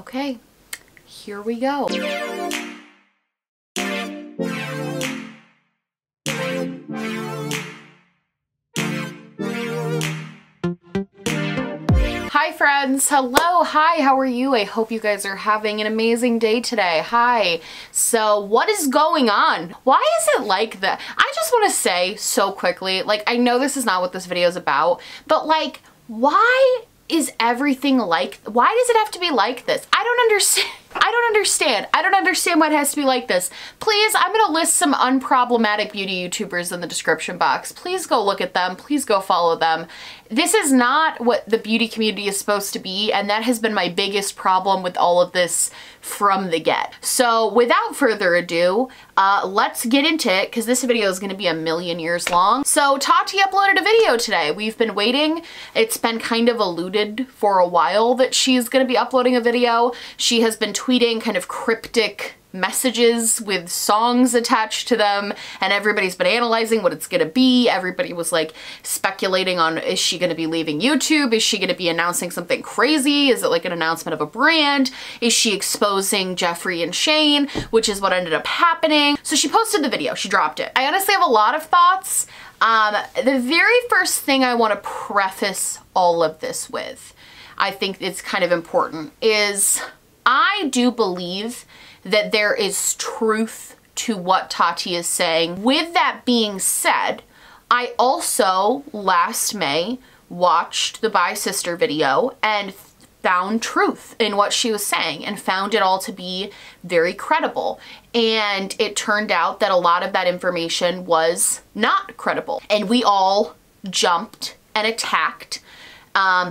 Okay, here we go. Hi friends, hello, hi, how are you? I hope you guys are having an amazing day today. Hi, so what is going on? Why is it like that? I just want to say so quickly, like, I know this is not what this video is about, but like, why is everything like, why does it have to be like this? I don't understand. I don't understand why it has to be like this. Please, I'm gonna list some unproblematic beauty YouTubers in the description box. Please go look at them, please go follow them. This is not what the beauty community is supposed to be, and that has been my biggest problem with all of this from the get. So without further ado, let's get into it, because this video is gonna be a million years long. So Tati uploaded a video today. We've been waiting. It's been kind of alluded for a while that she's gonna be uploading a video. She has been tweeting kind of cryptic messages with songs attached to them, and everybody's been analyzing what it's gonna be. Everybody was like speculating on, is she gonna be leaving YouTube? Is she gonna be announcing something crazy? Is it like an announcement of a brand? Is she exposing Jeffree and Shane, which is what ended up happening? So she posted the video, she dropped it. I honestly have a lot of thoughts. The very first thing I want to preface all of this with, I think it's kind of important, is I do believe that there is truth to what Tati is saying. With that being said, I also last May watched the Bye Sister video and found truth in what she was saying and found it all to be very credible. And it turned out that a lot of that information was not credible. And we all jumped and attacked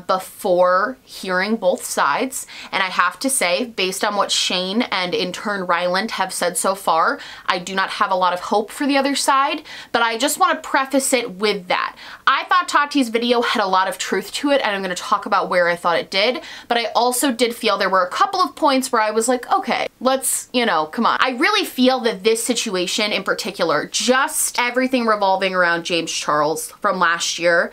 before hearing both sides. And I have to say, based on what Shane and in turn Ryland have said so far, I do not have a lot of hope for the other side, but I just want to preface it with that. I thought Tati's video had a lot of truth to it, and I'm going to talk about where I thought it did, but I also did feel there were a couple of points where I was like, okay, let's, you know, come on. I really feel that this situation in particular, just everything revolving around James Charles from last year,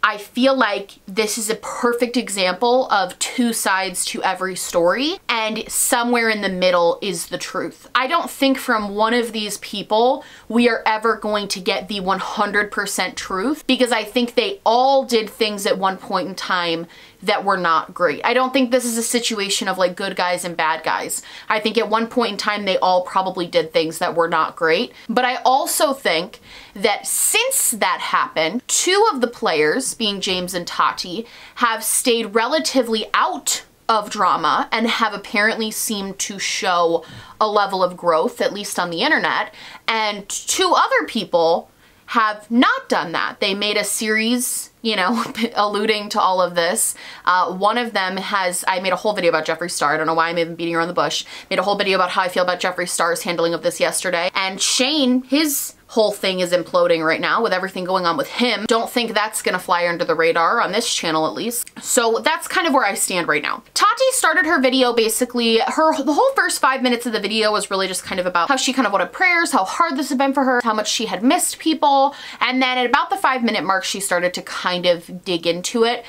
I feel like this is a perfect example of two sides to every story, and somewhere in the middle is the truth. I don't think from one of these people we are ever going to get the 100% truth, because I think they all did things at one point in time that were not great. I don't think this is a situation of like good guys and bad guys. I think at one point in time they all probably did things that were not great. But I also think that since that happened, two of the players, being James and Tati, have stayed relatively out of drama and have apparently seemed to show a level of growth, at least on the internet. And two other people have not done that. They made a series, you know, alluding to all of this. One of them has, I made a whole video about Jeffree Star. I don't know why I'm even beating around the bush. Made a whole video about how I feel about Jeffree Star's handling of this yesterday. And Shane, his whole thing is imploding right now with everything going on with him. Don't think that's gonna fly under the radar on this channel, at least. So that's kind of where I stand right now. Tati started her video basically, the whole first 5 minutes of the video was really just kind of about how she kind of wanted prayers, how hard this had been for her, how much she had missed people. And then at about the 5 minute mark, she started to kind of dig into it.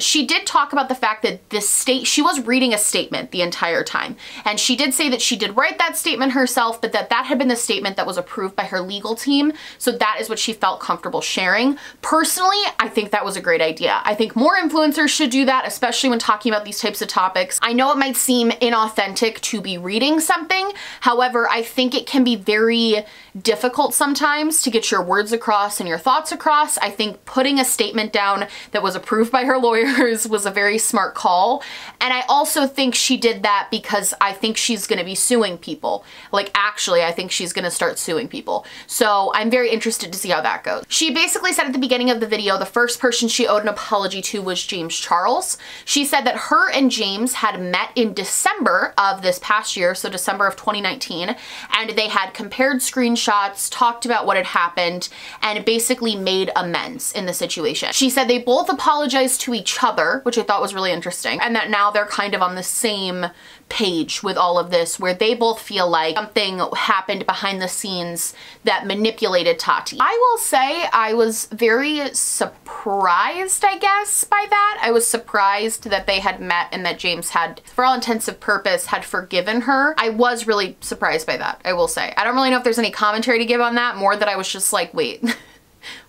She did talk about the fact that this she was reading a statement the entire time. And she did say that she did write that statement herself, but that had been the statement that was approved by her legal team, so that is what she felt comfortable sharing. Personally, I think that was a great idea. I think more influencers should do that, especially when talking about these types of topics. I know it might seem inauthentic to be reading something, however, I think it can be very difficult sometimes to get your words across and your thoughts across. I think putting a statement down that was approved by her lawyers was a very smart call, and I also think she did that because I think she's going to be suing people. Like, actually, I think she's going to start suing people. So I'm very interested to see how that goes. She basically said at the beginning of the video, the first person she owed an apology to was James Charles. She said that her and James had met in December of this past year, so December of 2019, and they had compared screenshots, talked about what had happened, and basically made amends in the situation. it. She said they both apologized to each other, which I thought was really interesting, and that now they're kind of on the same page with all of this, where they both feel like something happened behind the scenes that manipulated Tati. I will say I was very surprised, I guess, by that. I was surprised that they had met and that James had, for all intents and purposes, had forgiven her. I was really surprised by that, I will say. I don't really know if there's any commentary to give on that, more that I was just like, wait.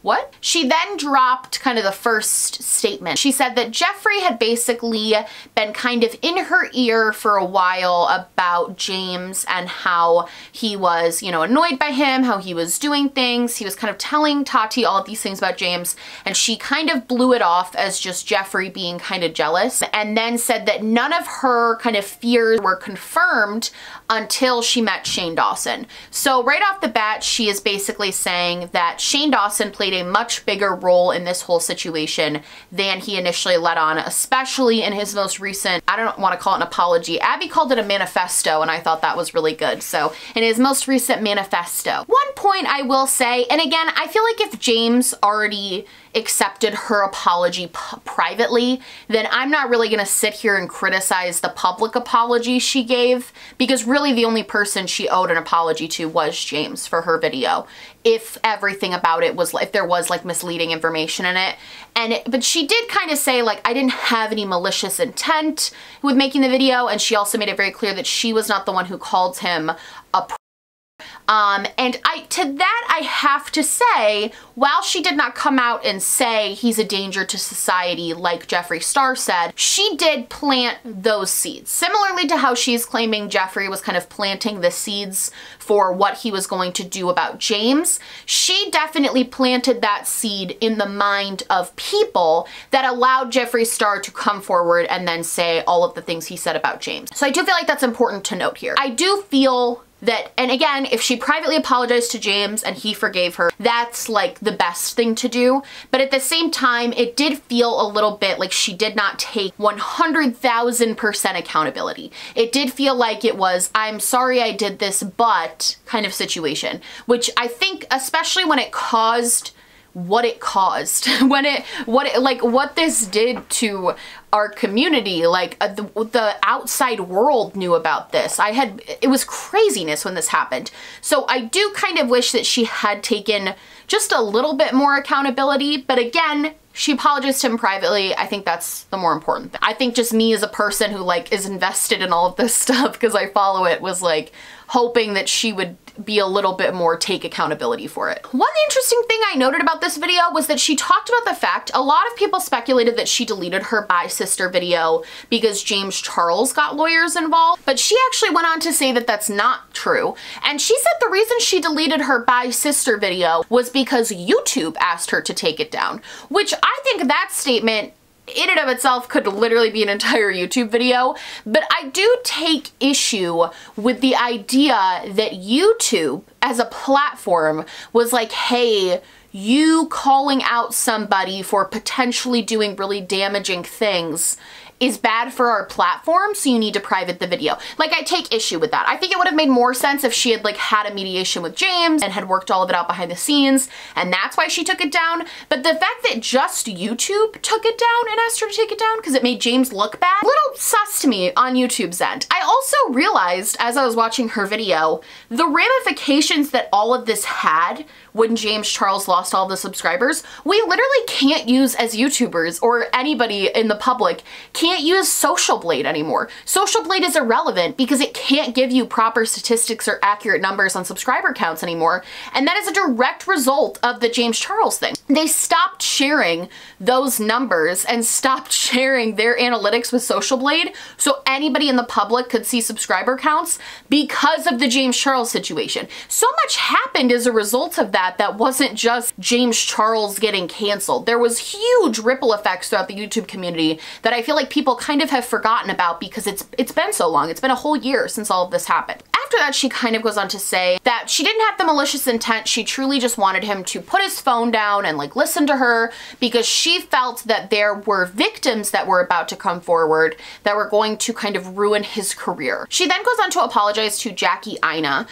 What? She then dropped kind of the first statement. She said that Jeffree had basically been kind of in her ear for a while about James and how he was, you know, annoyed by him, how he was doing things. He was kind of telling Tati all of these things about James, and she kind of blew it off as just Jeffree being kind of jealous, and then said that none of her kind of fears were confirmed until she met Shane Dawson. So right off the bat, she is basically saying that Shane Dawson played a much bigger role in this whole situation than he initially let on, especially in his most recent, I don't want to call it an apology, Abby called it a manifesto, and I thought that was really good. So in his most recent manifesto, one point I will say, and again, I feel like if James already accepted her apology privately, then I'm not really gonna sit here and criticize the public apology she gave, because really the only person she owed an apology to was James for her video, if everything about it was, if there was like misleading information in it. And but she did kind of say like, I didn't have any malicious intent with making the video, and she also made it very clear that she was not the one who called him a and to that I have to say, while she did not come out and say he's a danger to society like Jeffree Star said, she did plant those seeds. Similarly to how she's claiming Jeffree was kind of planting the seeds for what he was going to do about James, she definitely planted that seed in the mind of people that allowed Jeffree Star to come forward and then say all of the things he said about James. So I do feel like that's important to note here. I do feel that, and again, if she privately apologized to James and he forgave her, that's like the best thing to do. But at the same time, it did feel a little bit like she did not take 100,000% accountability. It did feel like it was, I'm sorry I did this, but kind of situation, which I think, especially when it caused what it caused, what this did to our community, like the outside world knew about this. It was craziness when this happened. So I do kind of wish that she had taken just a little bit more accountability, but again, she apologized to him privately. I think that's the more important thing. I think just me as a person who like is invested in all of this stuff because I follow it was like hoping that she would be a little bit more take accountability for it. One interesting thing I noted about this video was that she talked about the fact a lot of people speculated that she deleted her Bye Sister video because James Charles got lawyers involved, but she actually went on to say that that's not true. And she said the reason she deleted her Bye Sister video was because YouTube asked her to take it down, which I think that statement in and of itself could literally be an entire YouTube video, but I do take issue with the idea that YouTube as a platform was like, hey, you calling out somebody for potentially doing really damaging things is bad for our platform, so you need to private the video. Like, I take issue with that. I think it would have made more sense if she had like had a mediation with James and had worked all of it out behind the scenes, and that's why she took it down. But the fact that just YouTube took it down and asked her to take it down because it made James look bad, little sus to me on YouTube's end. I also realized as I was watching her video, the ramifications that all of this had when James Charles lost all the subscribers, we literally can't use as YouTubers or anybody in the public can't use Social Blade anymore. Social Blade is irrelevant because it can't give you proper statistics or accurate numbers on subscriber counts anymore. And that is a direct result of the James Charles thing. They stopped sharing those numbers and stopped sharing their analytics with Social Blade, so anybody in the public could see subscriber counts because of the James Charles situation. So much happened as a result of that wasn't just James Charles getting canceled. There was huge ripple effects throughout the YouTube community that I feel like people kind of have forgotten about because it's been so long. It's been a whole year since all of this happened. After that, she kind of goes on to say that she didn't have the malicious intent. She truly just wanted him to put his phone down and like listen to her because she felt that there were victims that were about to come forward that were going to kind of ruin his career. She then goes on to apologize to Jackie Aina.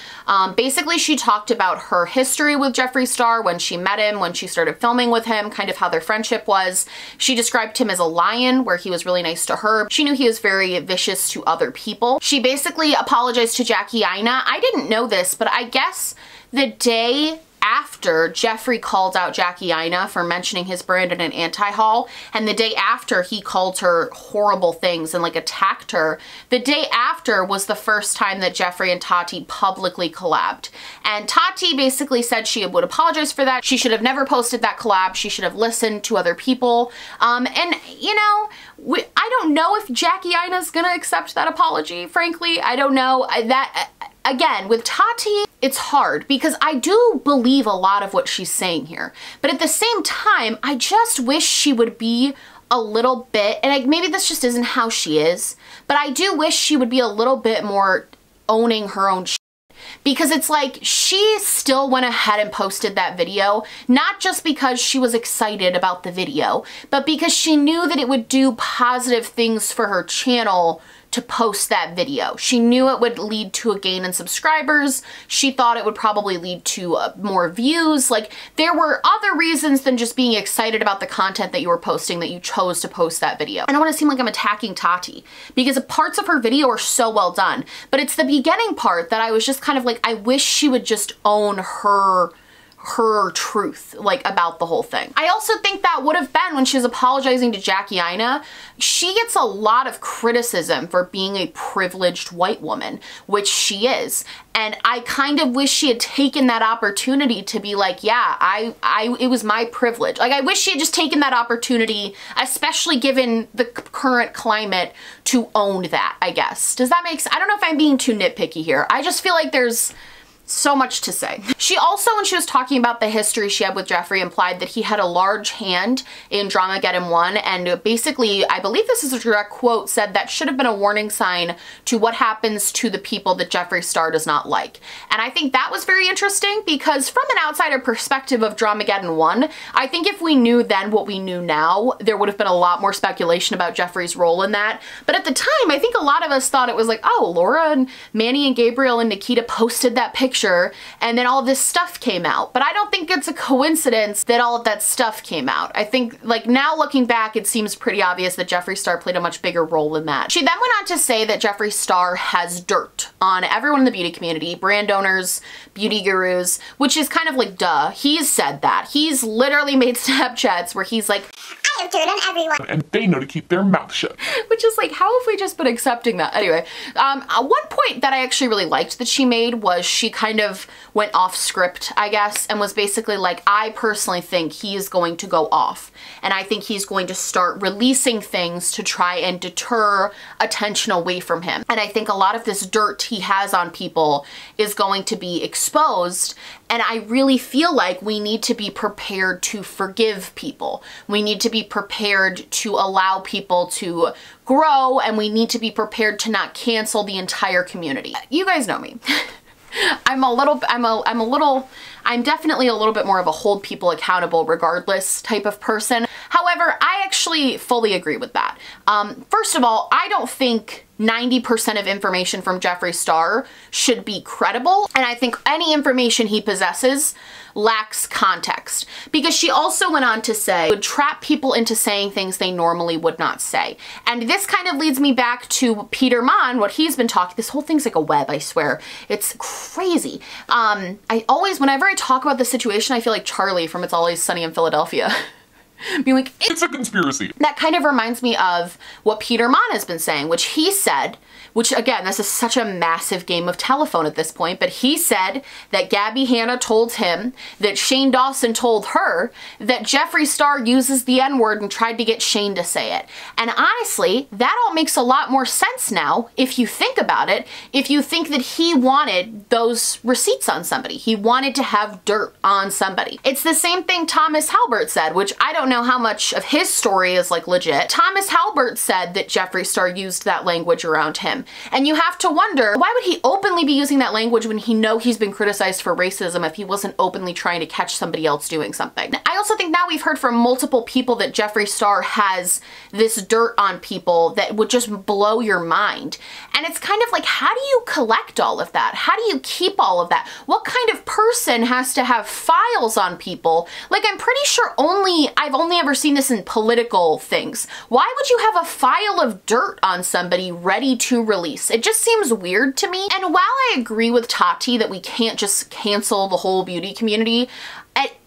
Basically, she talked about her history with Jeffree Star when she met him, when she started filming with him, kind of how their friendship was. She described him as a lion, where he was really nice to her. She knew he was very vicious to other people. She basically apologized to Jackie Aina. I didn't know this, but I guess the day after Jeffree called out Jackie Aina for mentioning his brand in an anti-haul, and the day after he called her horrible things and like attacked her, the day after was the first time that Jeffree and Tati publicly collabed. And Tati basically said she would apologize for that. She should have never posted that collab. She should have listened to other people. And you know, I don't know if Jackie Aina's gonna accept that apology, frankly. I don't know. Again, with Tati, it's hard because I do believe a lot of what she's saying here. But at the same time, I just wish she would be a little bit, and maybe this just isn't how she is, but I do wish she would be a little bit more owning her own shit. Because it's like she still went ahead and posted that video, not just because she was excited about the video, but because she knew that it would do positive things for her channel to post that video. She knew it would lead to a gain in subscribers. She thought it would probably lead to more views. Like, there were other reasons than just being excited about the content that you were posting that you chose to post that video. I don't want to seem like I'm attacking Tati because parts of her video are so well done, but it's the beginning part that I was just kind of like, I wish she would just own her truth, like, about the whole thing. I also think that would have been when she was apologizing to Jackie Aina. She gets a lot of criticism for being a privileged white woman, which she is. And I kind of wish she had taken that opportunity to be like, yeah, it was my privilege. Like, I wish she had just taken that opportunity, especially given the current climate, to own that, I guess. Does that make sense? I don't know if I'm being too nitpicky here. I just feel like there's so much to say. She also, when she was talking about the history she had with Jeffree, implied that he had a large hand in Dramageddon 1, and basically, I believe this is a direct quote, said that should have been a warning sign to what happens to the people that Jeffree Star does not like. And I think that was very interesting because from an outsider perspective of Dramageddon 1, I think if we knew then what we knew now, there would have been a lot more speculation about Jeffree's role in that. But at the time, I think a lot of us thought it was like, oh, Laura and Manny and Gabriel and Nikita posted that picture, and then all this stuff came out. But I don't think it's a coincidence that all of that stuff came out. I think, like, now looking back, it seems pretty obvious that Jeffree Star played a much bigger role in that. She then went on to say that Jeffree Star has dirt on everyone in the beauty community, brand owners, beauty gurus, which is kind of like, duh. He's said that. He's literally made Snapchats where he's like, I have dirt on everyone, and they know to keep their mouth shut. Which is like, how have we just been accepting that? Anyway, one point that I actually really liked that she made was she kind of went off script, I guess, and was basically like, I personally think he is going to go off, and I think he's going to start releasing things to try and deter attention away from him. And I think a lot of this dirt he has on people is going to be exposed, and I really feel like we need to be prepared to forgive people. We need to be prepared to allow people to grow, and we need to be prepared to not cancel the entire community. You guys know me. I'm definitely a little bit more of a hold people accountable regardless type of person. However, I actually fully agree with that. First of all, I don't think 90% of information from Jeffree Star should be credible, and I think any information he possesses lacks context. Because she also went on to say it would trap people into saying things they normally would not say. And this kind of leads me back to Peter Monn, what he's been talking. This whole thing's like a web, I swear. It's crazy. I always, whenever I talk about this situation, I feel like Charlie from It's Always Sunny in Philadelphia. Being like, it's a conspiracy. That kind of reminds me of what Peter Monn has been saying, which he said, which again, this is such a massive game of telephone at this point, but he said that Gabbie Hanna told him that Shane Dawson told her that Jeffree Star uses the N-word and tried to get Shane to say it. And honestly, that all makes a lot more sense now if you think about it, if you think that he wanted those receipts on somebody. He wanted to have dirt on somebody. It's the same thing Thomas Halbert said, which I don't don't know how much of his story is like legit. Thomas Halbert said that Jeffree Star used that language around him. And you have to wonder, why would he openly be using that language when he know he's been criticized for racism if he wasn't openly trying to catch somebody else doing something? I also think now we've heard from multiple people that Jeffree Star has this dirt on people that would just blow your mind. And it's kind of like, how do you collect all of that? How do you keep all of that? What kind of person has to have files on people? Like, I'm pretty sure I've only ever seen this in political things. Why would you have a file of dirt on somebody ready to release? It just seems weird to me. And while I agree with Tati that we can't just cancel the whole beauty community,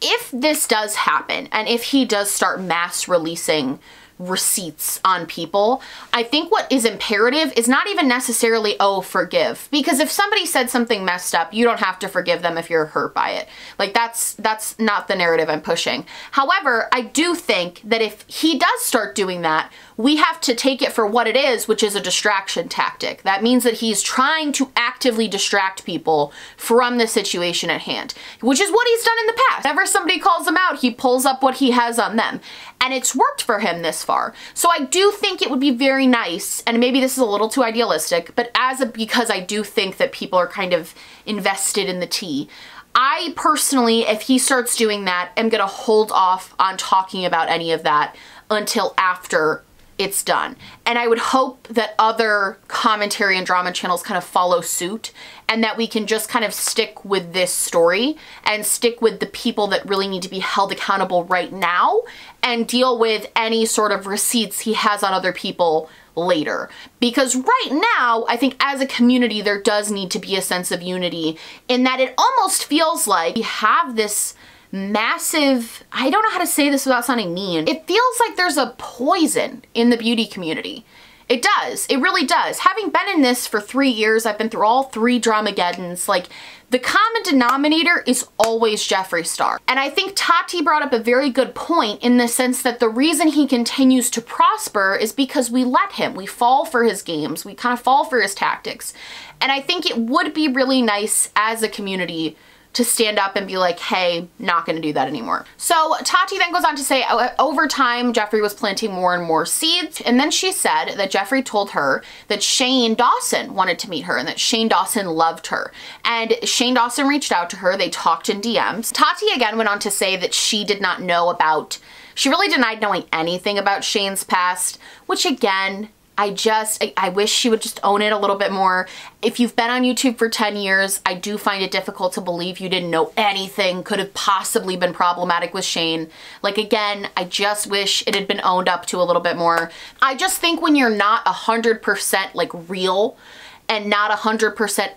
if this does happen, and if he does start mass releasing receipts on people, I think what is imperative is not even necessarily, oh, forgive. Because if somebody said something messed up, you don't have to forgive them if you're hurt by it. Like, that's not the narrative I'm pushing. However, I do think that if he does start doing that, we have to take it for what it is, which is a distraction tactic. That means that he's trying to actively distract people from the situation at hand, which is what he's done in the past. Whenever somebody calls him out, he pulls up what he has on them. And it's worked for him this far. So I do think it would be very nice, and maybe this is a little too idealistic, but because I do think that people are kind of invested in the tea, I personally, if he starts doing that, am gonna hold off on talking about any of that until after it's done. And I would hope that other commentary and drama channels kind of follow suit, and that we can just kind of stick with this story and stick with the people that really need to be held accountable right now and deal with any sort of receipts he has on other people later. Because right now, I think as a community, there does need to be a sense of unity, in that it almost feels like we have this massive, I don't know how to say this without sounding mean, it feels like there's a poison in the beauty community. It does, it really does. Having been in this for 3 years, I've been through all 3 Dramageddons, like, the common denominator is always Jeffree Star. And I think Tati brought up a very good point, in the sense that the reason he continues to prosper is because we let him. We fall for his games, we kind of fall for his tactics. And I think it would be really nice as a community to stand up and be like, hey, not gonna do that anymore. So Tati then goes on to say, over time, Jeffree was planting more and more seeds. And then she said that Jeffree told her that Shane Dawson wanted to meet her and that Shane Dawson loved her. And Shane Dawson reached out to her, they talked in DMs. Tati again went on to say that she did not know about, she really denied knowing anything about Shane's past, which again, I wish she would just own it a little bit more. If you've been on YouTube for 10 years, I do find it difficult to believe you didn't know anything could have possibly been problematic with Shane. Like, again, I just wish it had been owned up to a little bit more. I just think when you're not 100% like real and not 100%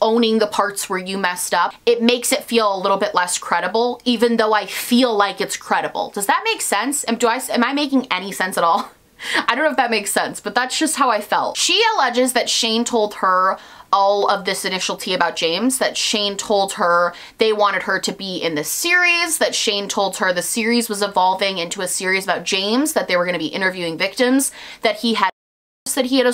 owning the parts where you messed up, it makes it feel a little bit less credible, even though I feel like it's credible. Does that make sense? Am I making any sense at all? I don't know if that makes sense, but that's just how I felt. She alleges that Shane told her all of this initial tea about James, that Shane told her they wanted her to be in the series, that Shane told her the series was evolving into a series about James, that they were going to be interviewing victims, that he had a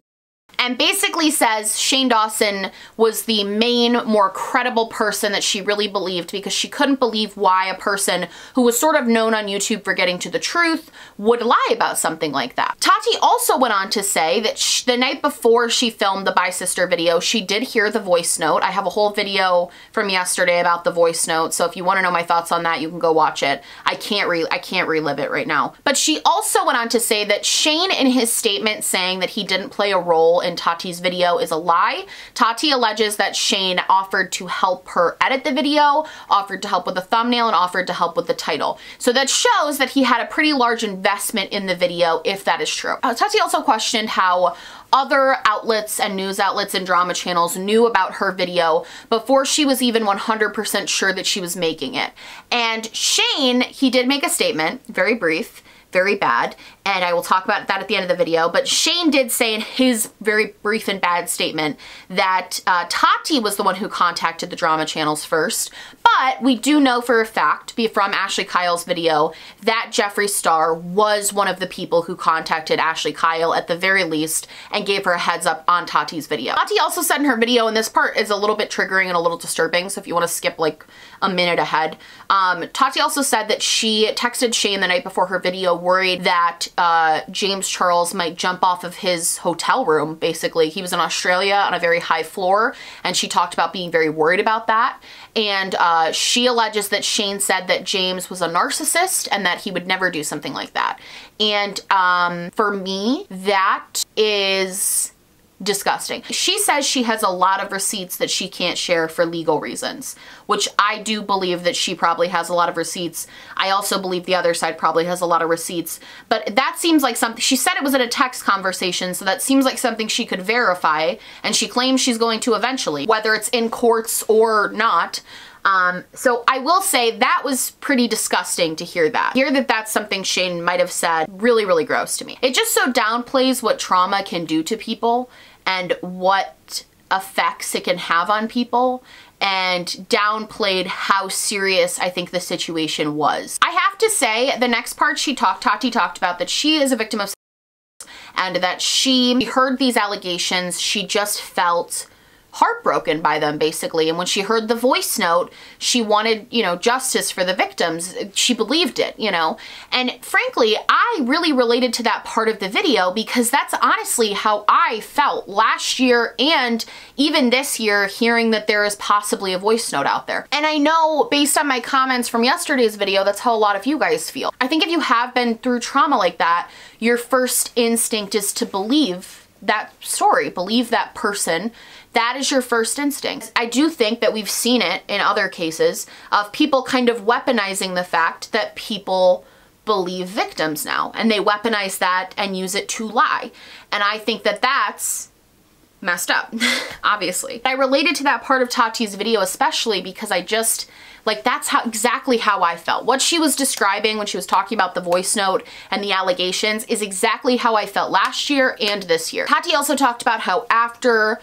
and basically says Shane Dawson was the main, more credible person that she really believed, because she couldn't believe why a person who was sort of known on YouTube for getting to the truth would lie about something like that. Tati also went on to say that the night before she filmed the Bye Sister video, she did hear the voice note. I have a whole video from yesterday about the voice note, so if you want to know my thoughts on that, you can go watch it. I can't relive it right now. But she also went on to say that Shane, in his statement saying that he didn't play a role in Tati's video, is a lie. Tati alleges that Shane offered to help her edit the video, offered to help with the thumbnail, and offered to help with the title. So that shows that he had a pretty large investment in the video, if that is true. Tati also questioned how other outlets and news outlets and drama channels knew about her video before she was even 100% sure that she was making it. And Shane, he did make a statement, very brief, very bad, and I will talk about that at the end of the video, but Shane did say in his very brief and bad statement that Tati was the one who contacted the drama channels first, but we do know for a fact from Ashley Kyle's video that Jeffree Star was one of the people who contacted Ashley Kyle at the very least and gave her a heads up on Tati's video. Tati also said in her video, and this part is a little bit triggering and a little disturbing, so if you want to skip like a minute ahead, Tati also said that she texted Shane the night before her video worried that James Charles might jump off of his hotel room. Basically, he was in Australia on a very high floor, and she talked about being very worried about that, and she alleges that Shane said that James was a narcissist and that he would never do something like that. And for me, that is disgusting. She says she has a lot of receipts that she can't share for legal reasons, which I do believe that she probably has a lot of receipts. I also believe the other side probably has a lot of receipts, but that seems like something, she said it was in a text conversation, so that seems like something she could verify, and she claims she's going to eventually, whether it's in courts or not. So I will say that was pretty disgusting to hear that. Hear that that's something Shane might have said, really, really gross to me. It just so downplays what trauma can do to people and what effects it can have on people, and downplayed how serious I think the situation was. I have to say, the next part Tati talked about that she is a victim of sexual abuse and that she heard these allegations, she just felt heartbroken by them, basically. And when she heard the voice note, she wanted, you know, justice for the victims. She believed it, you know. And frankly, I really related to that part of the video because that's honestly how I felt last year and even this year, hearing that there is possibly a voice note out there. And I know based on my comments from yesterday's video, that's how a lot of you guys feel. I think if you have been through trauma like that, your first instinct is to believe that story, believe that person. That is your first instinct. I do think that we've seen it in other cases of people kind of weaponizing the fact that people believe victims now, and they weaponize that and use it to lie. And I think that that's messed up, obviously. I related to that part of Tati's video especially because I just, like, that's how exactly how I felt. What she was describing when she was talking about the voice note and the allegations is exactly how I felt last year and this year. Tati also talked about how after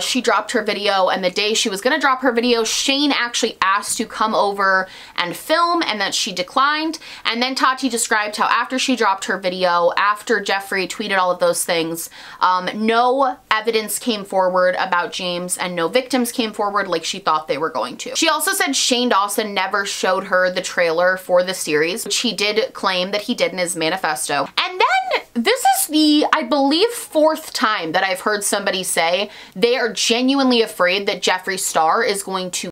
she dropped her video, and the day she was gonna drop her video, Shane actually asked to come over and film, and that she declined. And then Tati described how after she dropped her video, after Jeffree tweeted all of those things, no evidence came forward about James and no victims came forward like she thought they were going to. She also said Shane Dawson never showed her the trailer for the series, which he did claim that he did in his manifesto. And then this is the, I believe, 4th time that I've heard somebody say they are genuinely afraid that Jeffree Star is going to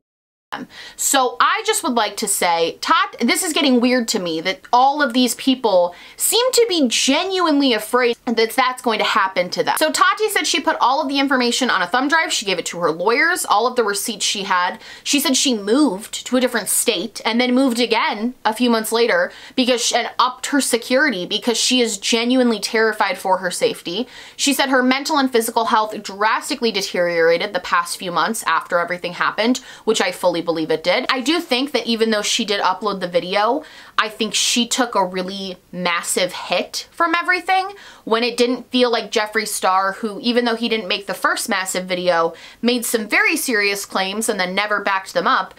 them. So I just would like to say, this is getting weird to me that all of these people seem to be genuinely afraid that that's going to happen to them. So Tati said she put all of the information on a thumb drive. She gave it to her lawyers, all of the receipts she had. She said she moved to a different state and then moved again a few months later because she had upped her security because she is genuinely terrified for her safety. She said her mental and physical health drastically deteriorated the past few months after everything happened, which I fully believe it did. I do think that even though she did upload the video, I think she took a really massive hit from everything when it didn't feel like Jeffree Star, who, even though he didn't make the first massive video, made some very serious claims and then never backed them up,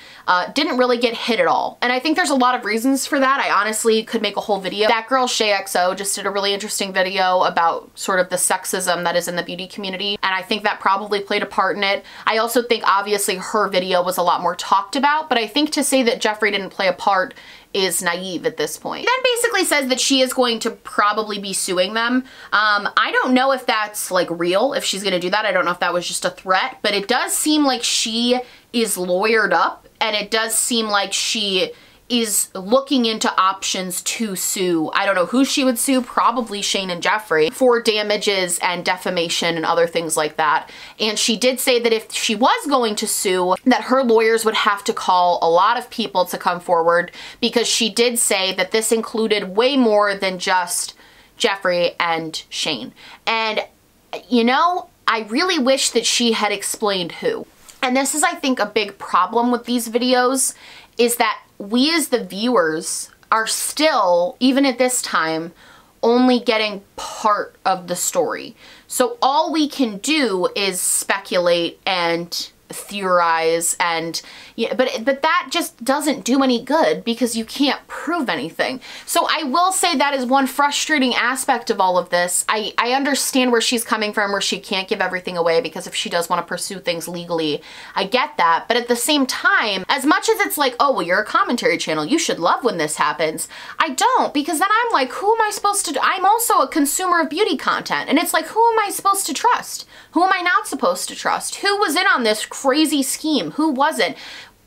didn't really get hit at all. And I think there's a lot of reasons for that. I honestly could make a whole video. That girl ShayXO just did a really interesting video about sort of the sexism that is in the beauty community, and I think that probably played a part in it. I also think obviously her video was a lot more talked about, but I think to say that Jeffree didn't play a part is naive at this point. Then basically says that she is going to probably be suing them. I don't know if that's like real, if she's gonna do that. I don't know if that was just a threat, but it does seem like she is lawyered up, and it does seem like she is looking into options to sue. I don't know who she would sue, probably Shane and Jeffree, for damages and defamation and other things like that. And she did say that if she was going to sue, that her lawyers would have to call a lot of people to come forward, because she did say that this included way more than just Jeffree and Shane. And, you know, I really wish that she had explained who. And this is, I think, a big problem with these videos, is that we as the viewers are still, even at this time, only getting part of the story. So all we can do is speculate and theorize, and yeah, but that just doesn't do any good because you can't prove anything. So I will say that is one frustrating aspect of all of this. I understand where she's coming from, where she can't give everything away, because if she does want to pursue things legally, I get that. But at the same time, as much as it's like, oh well, you're a commentary channel, you should love when this happens, I don't, because then I'm like, who am I supposed to do? I'm also a consumer of beauty content, and it's like, who am I supposed to trust? Who am I not supposed to trust? Who was in on this crazy scheme? Who wasn't?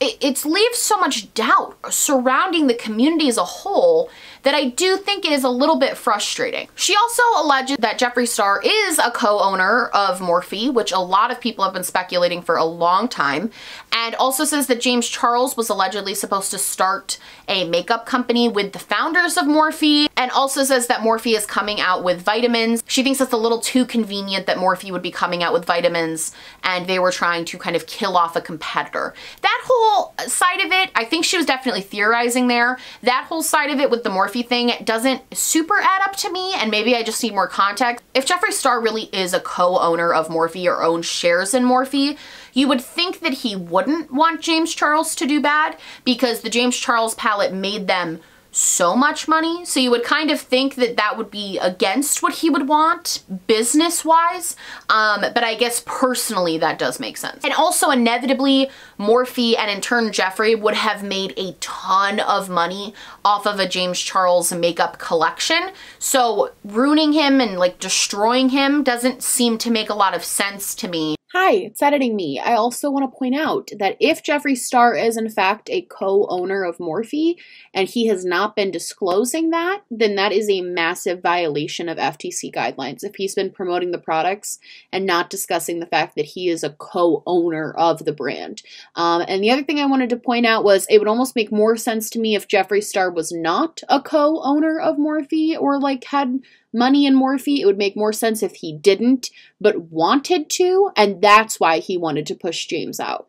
It leaves so much doubt surrounding the community as a whole that I do think it is a little bit frustrating. She also alleged that Jeffree Star is a co-owner of Morphe, which a lot of people have been speculating for a long time, and also says that James Charles was allegedly supposed to start a makeup company with the founders of Morphe, and also says that Morphe is coming out with vitamins. She thinks it's a little too convenient that Morphe would be coming out with vitamins and they were trying to kind of kill off a competitor. That whole side of it, I think she was definitely theorizing there. That whole side of it with the Morphe thing doesn't super add up to me, and maybe I just need more context. If Jeffree Star really is a co-owner of Morphe or owns shares in Morphe, you would think that he wouldn't want James Charles to do bad, because the James Charles palette made them so much money. So you would kind of think that that would be against what he would want business-wise, but I guess personally that does make sense. And also inevitably, Morphe and in turn Jeffree would have made a ton of money off of a James Charles makeup collection. So ruining him and like destroying him doesn't seem to make a lot of sense to me. Hi, it's editing me. I also want to point out that if Jeffree Star is in fact a co-owner of Morphe and he has not been disclosing that, then that is a massive violation of FTC guidelines. If he's been promoting the products and not discussing the fact that he is a co-owner of the brand. And the other thing I wanted to point out was it would almost make more sense to me if Jeffree Star was not a co-owner of Morphe or like had money in Morphe. It would make more sense if he didn't, but wanted to, and that's why he wanted to push James out.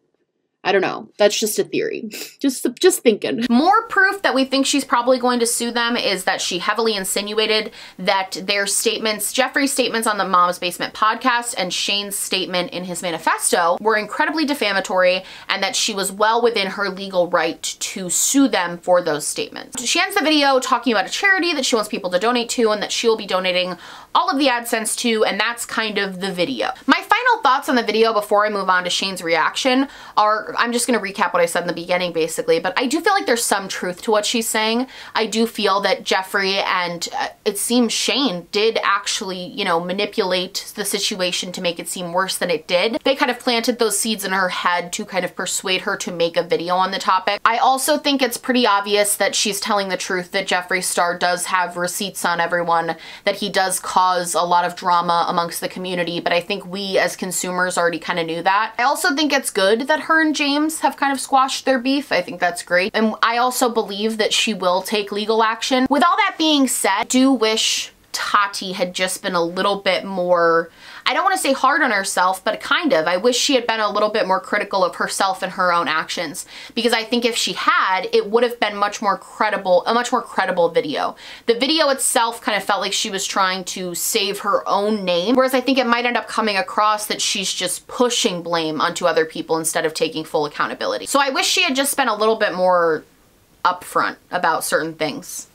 I don't know. That's just a theory. Just thinking. More proof that we think she's probably going to sue them is that she heavily insinuated that their statements, Jeffree's statements on the Mom's Basement podcast and Shane's statement in his manifesto, were incredibly defamatory, and that she was well within her legal right to sue them for those statements. She ends the video talking about a charity that she wants people to donate to and that she will be donating all of the AdSense to, and that's kind of the video. My final thoughts on the video before I move on to Shane's reaction are, I'm just going to recap what I said in the beginning basically, but I do feel like there's some truth to what she's saying. I do feel that Jeffree and it seems Shane did actually, you know, manipulate the situation to make it seem worse than it did. They kind of planted those seeds in her head to kind of persuade her to make a video on the topic. I also think it's pretty obvious that she's telling the truth, that Jeffree Star does have receipts on everyone, that he does cause a lot of drama amongst the community, but I think we as consumers already kind of knew that. I also think it's good that her and James have kind of squashed their beef. I think that's great. And I also believe that she will take legal action. With all that being said, I do wish Tati had just been a little bit more, I don't want to say hard on herself, but kind of. I wish she had been a little bit more critical of herself and her own actions, because I think if she had, it would have been much more credible, a much more credible video. The video itself kind of felt like she was trying to save her own name, whereas I think it might end up coming across that she's just pushing blame onto other people instead of taking full accountability. So I wish she had just been a little bit more upfront about certain things.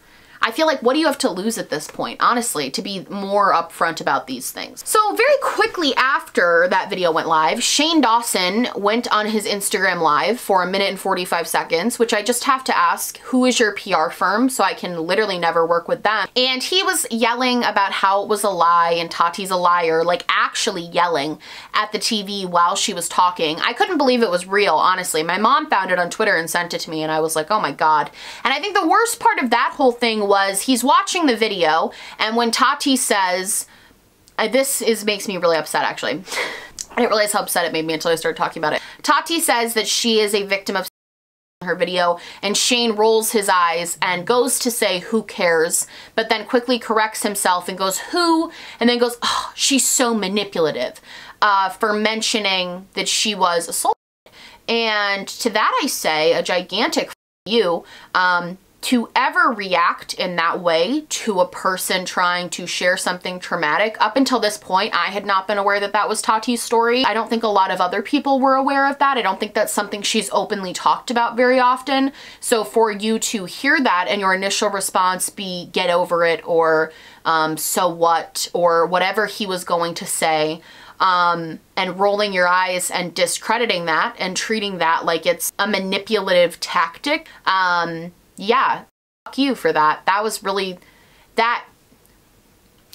I feel like, what do you have to lose at this point, honestly, to be more upfront about these things? So very quickly after that video went live, Shane Dawson went on his Instagram live for 1 minute and 45 seconds, which I just have to ask, who is your PR firm? So I can literally never work with them. And he was yelling about how it was a lie and Tati's a liar, like actually yelling at the TV while she was talking. I couldn't believe it was real, honestly. My mom found it on Twitter and sent it to me and I was like, oh my God. And I think the worst part of that whole thing was he's watching the video, and when Tati says, makes me really upset actually. I didn't realize how upset it made me until I started talking about it. Tati says that she is a victim of her video, and Shane rolls his eyes and goes to say who cares, but then quickly corrects himself and goes who, and then goes, oh, she's so manipulative for mentioning that she was assaulted. And to that I say a gigantic f you. to ever react in that way to a person trying to share something traumatic. Up until this point, I had not been aware that that was Tati's story. I don't think a lot of other people were aware of that. I don't think that's something she's openly talked about very often. So for you to hear that and your initial response be get over it or so what, or whatever he was going to say, and rolling your eyes and discrediting that and treating that like it's a manipulative tactic, yeah, fuck you for that. That was really,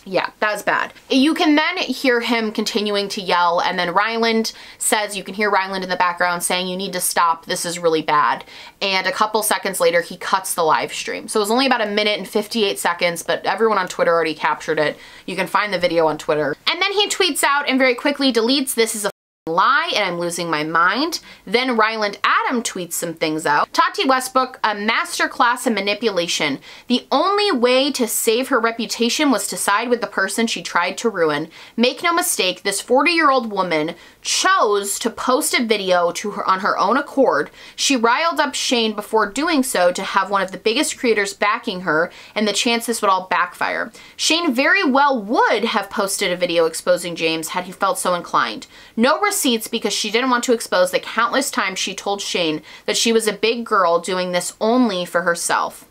yeah, that was bad. You can then hear him continuing to yell, and then Ryland says, you can hear Ryland in the background saying, you need to stop, this is really bad. And a couple seconds later, he cuts the live stream. So it was only about 1 minute and 58 seconds, but everyone on Twitter already captured it. You can find the video on Twitter. And then he tweets out and very quickly deletes, this is a lie and I'm losing my mind. Then Ryland Adam tweets some things out. Tati Westbrook, a masterclass in manipulation. The only way to save her reputation was to side with the person she tried to ruin. Make no mistake, this 40-year-old woman chose to post a video on her own accord. She riled up Shane before doing so to have one of the biggest creators backing her and the chance this would all backfire. Shane very well would have posted a video exposing James had he felt so inclined. No receipts because she didn't want to expose the countless times she told Shane that she was a big girl doing this only for herself.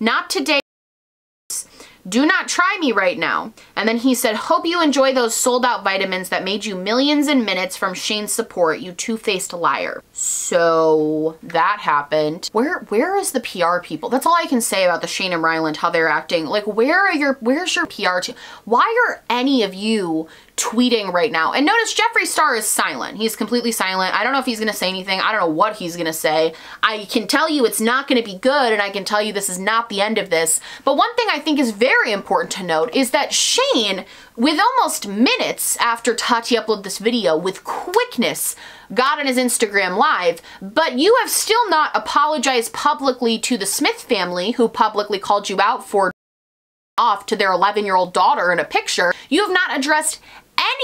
Not today. Do not try me right now. And then he said, hope you enjoy those sold out vitamins that made you millions in minutes from Shane's support, you two-faced liar. So that happened. Where is the PR people? That's all I can say about the Shane and Ryland, how they're acting. Like, where's your PR team? Why are any of you tweeting right now? And notice Jeffree Star is silent. He's completely silent. I don't know if he's gonna say anything. I don't know what he's gonna say. I can tell you it's not gonna be good, and I can tell you this is not the end of this. But one thing I think is very important to note is that Shane, with almost minutes after Tati uploaded this video, with quickness, got on his Instagram live, but you have still not apologized publicly to the Smith family, who publicly called you out for off to their 11-year-old daughter in a picture. You have not addressed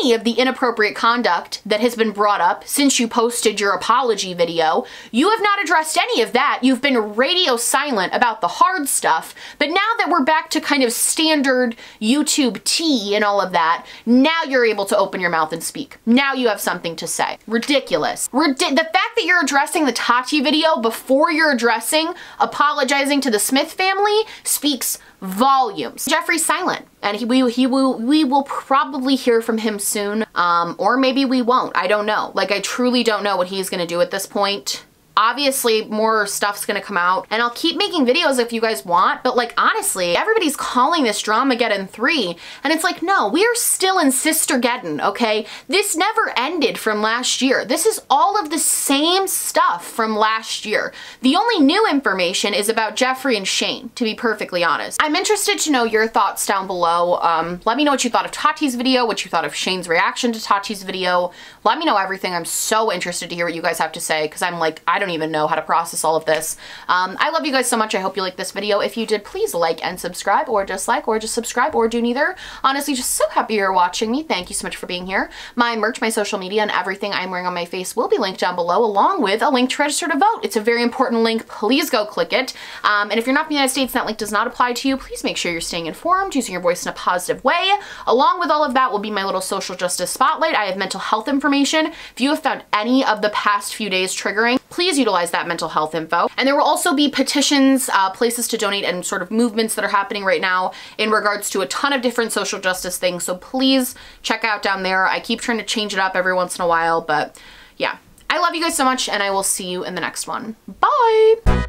any of the inappropriate conduct that has been brought up since you posted your apology video. You have not addressed any of that. You've been radio silent about the hard stuff. But now that we're back to kind of standard YouTube tea and all of that, now you're able to open your mouth and speak. Now you have something to say. Ridiculous. The fact that you're addressing the Tati video before you're addressing apologizing to the Smith family speaks volumes. Jeffree's silent, and we will probably hear from him soon, or maybe we won't. I don't know. Like, I truly don't know what he's gonna do at this point. Obviously, more stuff's gonna come out, and I'll keep making videos if you guys want, but like, honestly, everybody's calling this Dramageddon 3, and it's like, no, we are still in Sistergeddon, okay? This never ended from last year. This is all of the same stuff from last year. The only new information is about Jeffree and Shane, to be perfectly honest. I'm interested to know your thoughts down below. Let me know what you thought of Tati's video, what you thought of Shane's reaction to Tati's video. Let me know everything. I'm so interested to hear what you guys have to say, because I'm like, I don't even know how to process all of this. I love you guys so much. I hope you liked this video. If you did, please like and subscribe, or dislike, or just subscribe, or do neither. Honestly, just so happy you're watching me. Thank you so much for being here. My merch, my social media, and everything I'm wearing on my face will be linked down below, along with a link to register to vote. It's a very important link. Please go click it. And if you're not in the United States and that link does not apply to you, please make sure you're staying informed, using your voice in a positive way. Along with all of that will be my little social justice spotlight. I have mental health information. If you have found any of the past few days triggering, please utilize that mental health info. And there will also be petitions, places to donate, and sort of movements that are happening right now in regards to a ton of different social justice things. So please check out down there. I keep trying to change it up every once in a while, but yeah. I love you guys so much, and I will see you in the next one. Bye.